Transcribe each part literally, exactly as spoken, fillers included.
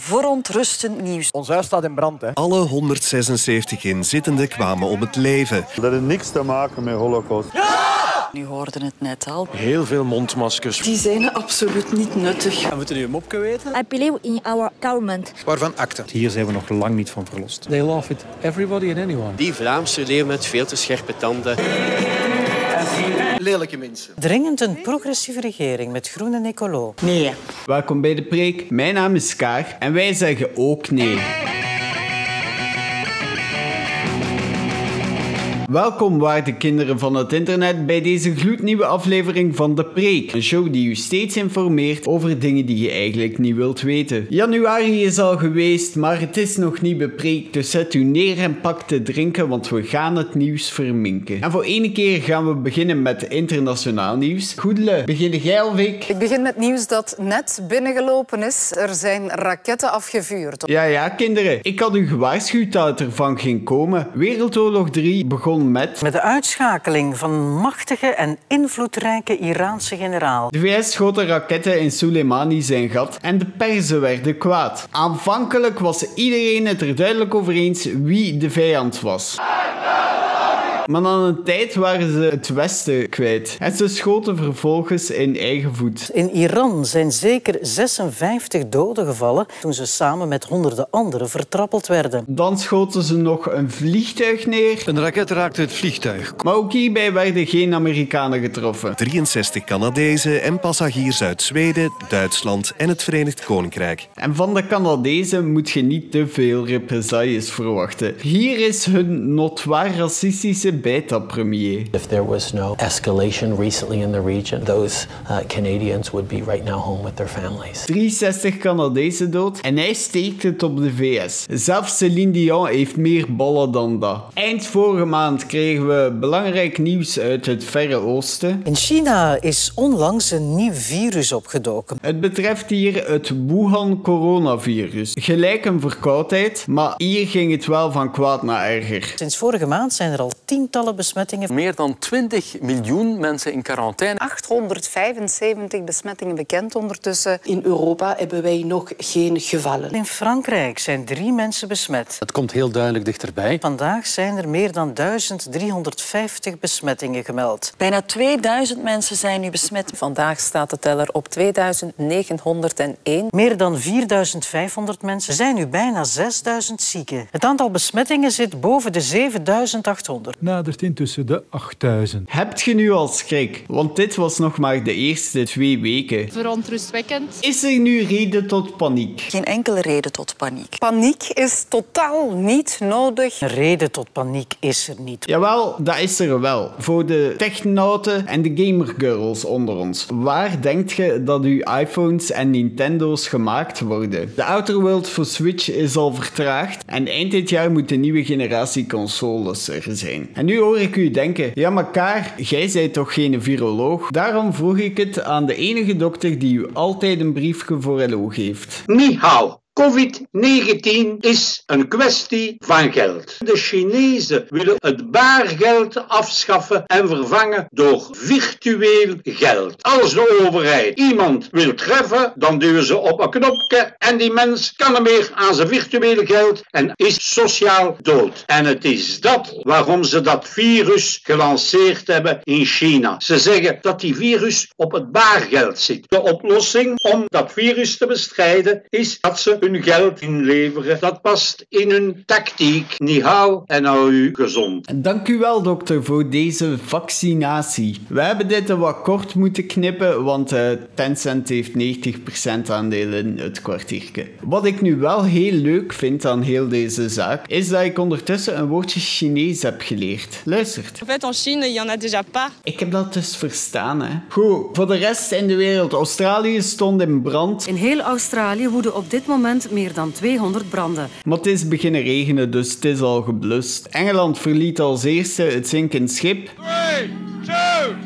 Verontrustend nieuws. Ons huis staat in brand, hè. Alle honderdzesenzeventig inzittenden kwamen om het leven. Dat heeft niks te maken met Holocaust. Ja! Nu hoorden het net al. Heel veel mondmaskers. Die zijn absoluut niet nuttig. En moeten jullie een mopje weten? I believe in our government. Waarvan akte? Hier zijn we nog lang niet van verlost. They love it. Everybody and anyone. Die Vlaamse leeuw met veel te scherpe tanden. Lelijke mensen. Dringend een progressieve regering met groen en Ecolo. Nee. Welkom bij De Preek. Mijn naam is Kaag en wij zeggen ook nee. Welkom, waarde kinderen van het internet, bij deze gloednieuwe aflevering van De Preek. Een show die u steeds informeert over dingen die je eigenlijk niet wilt weten. Januari is al geweest, maar het is nog niet bepreekt, dus zet u neer en pak te drinken, want we gaan het nieuws verminken. En voor één keer gaan we beginnen met internationaal nieuws. Goedele, begin jij of ik? Ik begin met nieuws dat net binnengelopen is. Er zijn raketten afgevuurd. Ja, ja, kinderen. Ik had u gewaarschuwd dat het ervan ging komen. Wereldoorlog drie begon Met... met de uitschakeling van machtige en invloedrijke Iraanse generaal. De V S schoten raketten in Soleimani zijn gat en de Perzen werden kwaad. Aanvankelijk was iedereen het er duidelijk over eens wie de vijand was. Maar aan een tijd waren ze het Westen kwijt. En ze schoten vervolgens in eigen voet. In Iran zijn zeker zesenvijftig doden gevallen toen ze samen met honderden anderen vertrappeld werden. Dan schoten ze nog een vliegtuig neer. Een raket raakte het vliegtuig. Maar ook hierbij werden geen Amerikanen getroffen. drieënzestig Canadezen en passagiers uit Zweden, Duitsland en het Verenigd Koninkrijk. En van de Canadezen moet je niet te veel represailles verwachten. Hier is hun notoire racistische beta-premier. If there was no escalation recently in the region, those uh, Canadians would be right now home with their families. drieënzestig Canadezen dood en hij steekt het op de V S. Zelfs Céline Dion heeft meer ballen dan dat. Eind vorige maand kregen we belangrijk nieuws uit het Verre Oosten. In China is onlangs een nieuw virus opgedoken. Het betreft hier het Wuhan coronavirus. Gelijk een verkoudheid, maar hier ging het wel van kwaad naar erger. Sinds vorige maand zijn er al tientallen besmettingen. Meer dan twintig miljoen mensen in quarantaine. achthonderdvijfenzeventig besmettingen bekend ondertussen. In Europa hebben wij nog geen gevallen. In Frankrijk zijn drie mensen besmet. Het komt heel duidelijk dichterbij. Vandaag zijn er meer dan duizend driehonderdvijftig besmettingen gemeld. Bijna tweeduizend mensen zijn nu besmet. Vandaag staat de teller op tweeduizend negenhonderdéén. Meer dan vierduizend vijfhonderd mensen zijn nu bijna zesduizend zieken. Het aantal besmettingen zit boven de zevenduizend achthonderd. Nadert intussen de achtduizend. Hebt je nu al schrik? Want dit was nog maar de eerste twee weken. Verontrustwekkend. Is er nu reden tot paniek? Geen enkele reden tot paniek. Paniek is totaal niet nodig. Een reden tot paniek is er niet. Jawel, dat is er wel. Voor de technauten en de gamergirls onder ons. Waar denkt je dat uw iPhones en Nintendo's gemaakt worden? The Outer Worlds voor Switch is al vertraagd en eind dit jaar moet de nieuwe generatie consoles er zijn. En nu hoor ik u denken, ja maar Kaar, jij bent toch geen viroloog? Daarom vroeg ik het aan de enige dokter die u altijd een briefje voor Hello geeft. Ni hao. covid negentien is een kwestie van geld. De Chinezen willen het baargeld afschaffen en vervangen door virtueel geld. Als de overheid iemand wil treffen, dan duwen ze op een knopje en die mens kan er meer aan zijn virtueel geld en is sociaal dood. En het is dat waarom ze dat virus gelanceerd hebben in China. Ze zeggen dat die virus op het baargeld zit. De oplossing om dat virus te bestrijden is dat ze hun geld inleveren. Dat past in hun tactiek. Ni hao en hou u gezond. Dank u wel, dokter, voor deze vaccinatie. We hebben dit een wat kort moeten knippen, want uh, Tencent heeft negentig procent aandelen in het kwartiertje. Wat ik nu wel heel leuk vind aan heel deze zaak, is dat ik ondertussen een woordje Chinees heb geleerd. Luistert. In fait, in China, il y en a déjà pas. Ik heb dat dus verstaan, hè. Goed, voor de rest in de wereld. Australië stond in brand. In heel Australië woedde op dit moment meer dan tweehonderd branden. Maar het is beginnen regenen, dus het is al geblust. Engeland verliet als eerste het zinkend schip. drie, twee, één...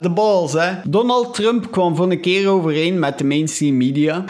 De balls, hè. Donald Trump kwam voor een keer overeen met de mainstream media.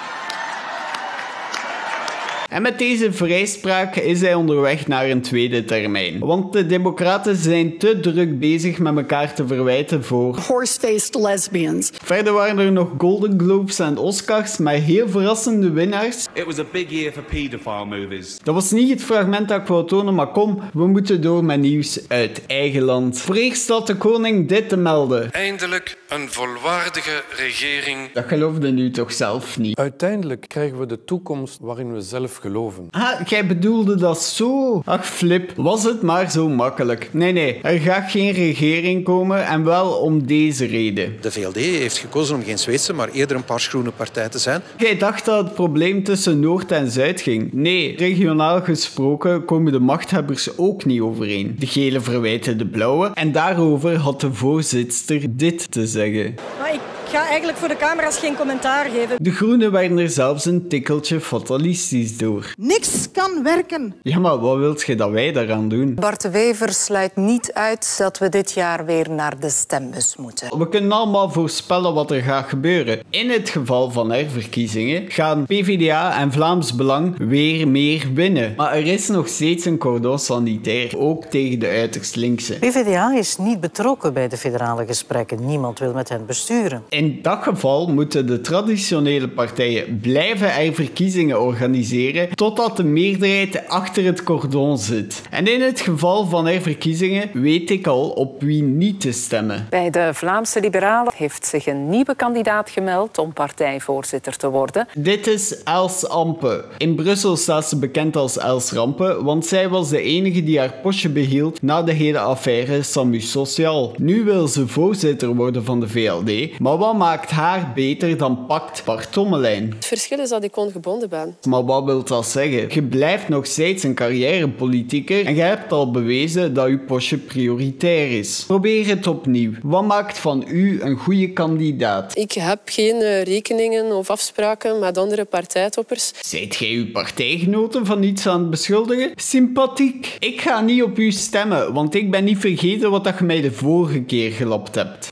En met deze vrijspraak is hij onderweg naar een tweede termijn. Want de Democraten zijn te druk bezig met elkaar te verwijten voor horse-faced lesbians. Verder waren er nog Golden Globes en Oscars met heel verrassende winnaars. It was a big year for pedophile movies. Dat was niet het fragment dat ik wou tonen, maar kom, we moeten door met nieuws uit eigen land. Vrees dat de koning dit te melden. Eindelijk een volwaardige regering. Dat geloofde nu toch zelf niet. Uiteindelijk krijgen we de toekomst waarin we zelf geloven. Ah, jij bedoelde dat zo? Ach, Flip, was het maar zo makkelijk. Nee, nee, er gaat geen regering komen en wel om deze reden. De V L D heeft gekozen om geen Zweedse, maar eerder een paars-groene partij te zijn. Jij dacht dat het probleem tussen Noord en Zuid ging. Nee, regionaal gesproken komen de machthebbers ook niet overeen. De gele verwijten de blauwe en daarover had de voorzitster dit te zeggen. Hoi. Ik ga eigenlijk voor de camera's geen commentaar geven. De groenen werden er zelfs een tikkeltje fatalistisch door. Niks kan werken. Ja, maar wat wilt je dat wij daaraan doen? Bart de Wever sluit niet uit dat we dit jaar weer naar de stembus moeten. We kunnen allemaal voorspellen wat er gaat gebeuren. In het geval van herverkiezingen gaan PvdA en Vlaams Belang weer meer winnen. Maar er is nog steeds een cordon sanitair, ook tegen de uiterst linkse. PvdA is niet betrokken bij de federale gesprekken. Niemand wil met hen besturen. In dat geval moeten de traditionele partijen blijven er verkiezingen organiseren totdat de meerderheid achter het cordon zit. En in het geval van herverkiezingen weet ik al op wie niet te stemmen. Bij de Vlaamse Liberalen heeft zich een nieuwe kandidaat gemeld om partijvoorzitter te worden. Dit is Els Ampe. In Brussel staat ze bekend als Els Rampe, want zij was de enige die haar postje behield na de hele affaire Samu Social. Nu wil ze voorzitter worden van de V L D, maar wat maakt haar beter dan pakt Bart Tommelein? Het verschil is dat ik ongebonden ben. Maar wat wil dat zeggen? Je blijft nog steeds een carrièrepolitieker en je hebt al bewezen dat je postje prioritair is. Probeer het opnieuw. Wat maakt van u een goede kandidaat? Ik heb geen uh, rekeningen of afspraken met andere partijtoppers. Zijt jij uw partijgenoten van iets aan het beschuldigen? Sympathiek. Ik ga niet op u stemmen, want ik ben niet vergeten wat je mij de vorige keer gelapt hebt.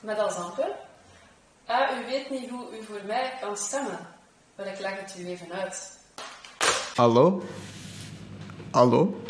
Met Els Ampe. Ah, u weet niet hoe u voor mij kan stemmen. Maar ik leg het u even uit. Hallo? Hallo?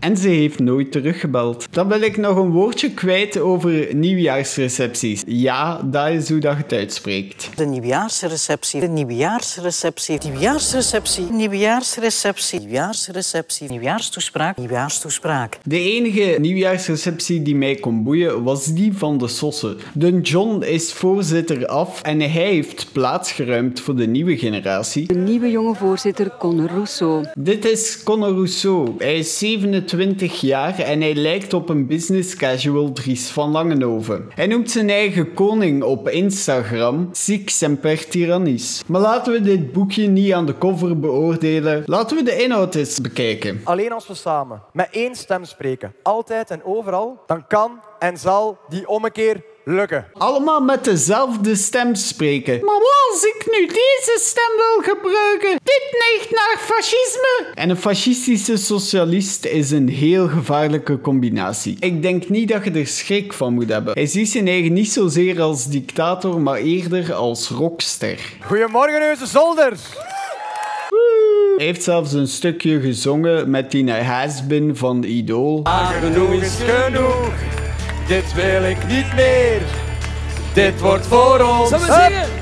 En ze heeft nooit teruggebeld. Dan wil ik nog een woordje kwijt over nieuwjaarsrecepties. Ja, dat is hoe dat je het uitspreekt. De nieuwjaarsreceptie, de nieuwjaarsreceptie, nieuwjaarsreceptie, nieuwjaarsreceptie, nieuwjaarsreceptie, nieuwjaarstoespraak, nieuwjaarstoespraak. De enige nieuwjaarsreceptie die mij kon boeien was die van de Sossen. De John is voorzitter af en hij heeft plaats geruimd voor de nieuwe generatie. De nieuwe jonge voorzitter, Conner Rousseau. Dit is Conner Rousseau. Hij is zevenentwintig jaar en hij lijkt op een business casual Dries van Langenhoven. Hij noemt zijn eigen koning op Instagram Sic Semper Tyrannis. Maar laten we dit boekje niet aan de cover beoordelen. Laten we de inhoud eens bekijken. Alleen als we samen met één stem spreken, altijd en overal, dan kan en zal die ommekeer lukken. Allemaal met dezelfde stem spreken. Maar als ik nu deze stem wil gebruiken, dit neigt naar fascisme. En een fascistische socialist is een heel gevaarlijke combinatie. Ik denk niet dat je er schrik van moet hebben. Hij ziet zijn eigen niet zozeer als dictator, maar eerder als rockster. Goedemorgen, Heuse Zolders. Hij heeft zelfs een stukje gezongen met die has-been van Idool. Ah, genoeg is genoeg. Dit wil ik niet meer. Dit wordt voor ons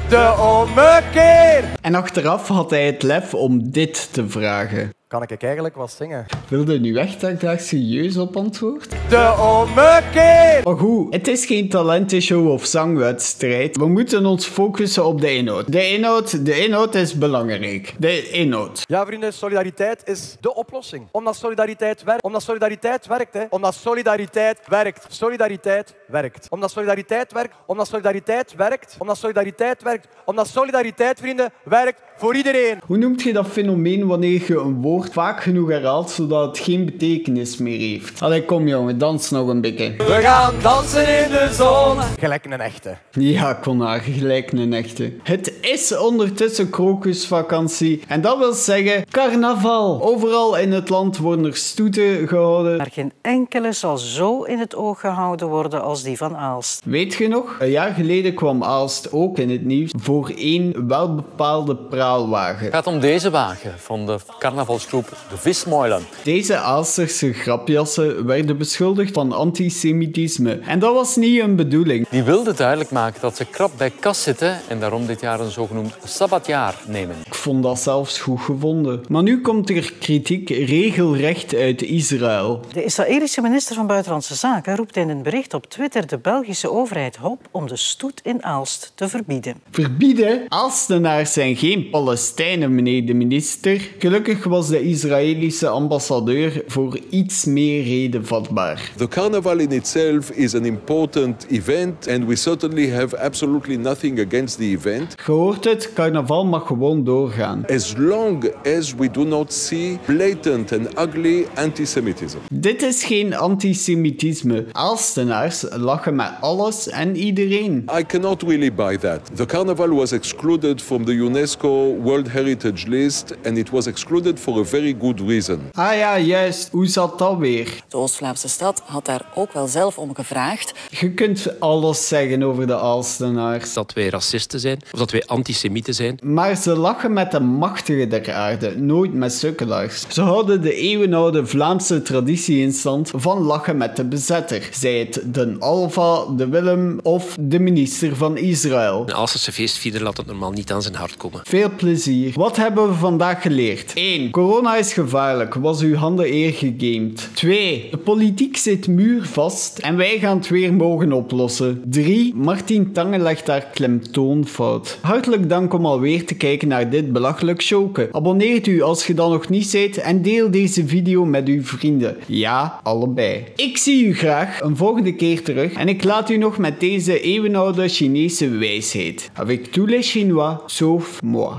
de ommekeer. En achteraf had hij het lef om dit te vragen. Kan ik eigenlijk wat zingen? Wilde nu echt dat ik daar serieus op antwoord? De ommekeer! Maar goed, het is geen talentenshow of zangwedstrijd. We moeten ons focussen op de inhoud. De inhoud, de inhoud is belangrijk. De inhoud. Ja vrienden, solidariteit is de oplossing. Omdat solidariteit werkt. Omdat solidariteit werkt, hè. Omdat solidariteit werkt. Solidariteit werkt. Omdat solidariteit werkt. Omdat solidariteit werkt. Omdat solidariteit werkt. Omdat solidariteit, vrienden, werkt voor iedereen. Hoe noemt je dat fenomeen wanneer je een woord vaak genoeg herhaald, zodat het geen betekenis meer heeft? Allee, kom jongen, dans nog een beetje. We gaan dansen in de zon. Gelijk een echte. Ja, Conner, gelijk een echte. Het is ondertussen krokusvakantie. En dat wil zeggen, carnaval. Overal in het land worden er stoeten gehouden. Maar geen enkele zal zo in het oog gehouden worden als als die van Aalst. Weet je nog? Een jaar geleden kwam Aalst ook in het nieuws voor één welbepaalde praalwagen. Het gaat om deze wagen van de carnavalsgroep de Vismoylan. Deze Aalsterse grapjassen werden beschuldigd van antisemitisme. En dat was niet hun bedoeling. Die wilden duidelijk maken dat ze krap bij kas zitten en daarom dit jaar een zogenoemd sabbatjaar nemen. Ik vond dat zelfs goed gevonden. Maar nu komt er kritiek regelrecht uit Israël. De Israëlische minister van Buitenlandse Zaken roept in een bericht op Twitter de Belgische overheid op om de stoet in Aalst te verbieden. Verbieden? Aalstenaars zijn geen Palestijnen, meneer de minister. Gelukkig was de Israëlische ambassadeur voor iets meer reden vatbaar. The carnival in itself is an important event and we certainly have absolutely nothing against the event. Je hoort het, carnaval mag gewoon doorgaan. As long as we do not see blatant and ugly antisemitism. Dit is geen antisemitisme. Aalstenaars lachen met alles en iedereen. I cannot really buy that. The carnival was excluded from the UNESCO World Heritage List and it was excluded for a very good reason. Ah ja, juist. Hoe zat dat weer? De Oost-Vlaamse stad had daar ook wel zelf om gevraagd. Je kunt alles zeggen over de Aalstenaars. Dat wij racisten zijn of dat wij antisemieten zijn. Maar ze lachen met de machtigen der aarde, nooit met sukkelaars. Ze houden de eeuwenoude Vlaamse traditie in stand van lachen met de bezetter. Zij het Den Alfa, de Willem of de minister van Israël. Een Aalsterse feestvierder laat het normaal niet aan zijn hart komen. Veel plezier. Wat hebben we vandaag geleerd? één. Corona is gevaarlijk. Was uw handen eer gegamed. twee. De politiek zit muurvast en wij gaan het weer mogen oplossen. drie. Martien Tangen legt haar klemtoonfout. Hartelijk dank om alweer te kijken naar dit belachelijk showke. Abonneert u als je dat nog niet bent en deel deze video met uw vrienden. Ja, allebei. Ik zie u graag een volgende keer terug en ik laat u nog met deze eeuwenoude Chinese wijsheid. Avec tous les Chinois, sauf moi.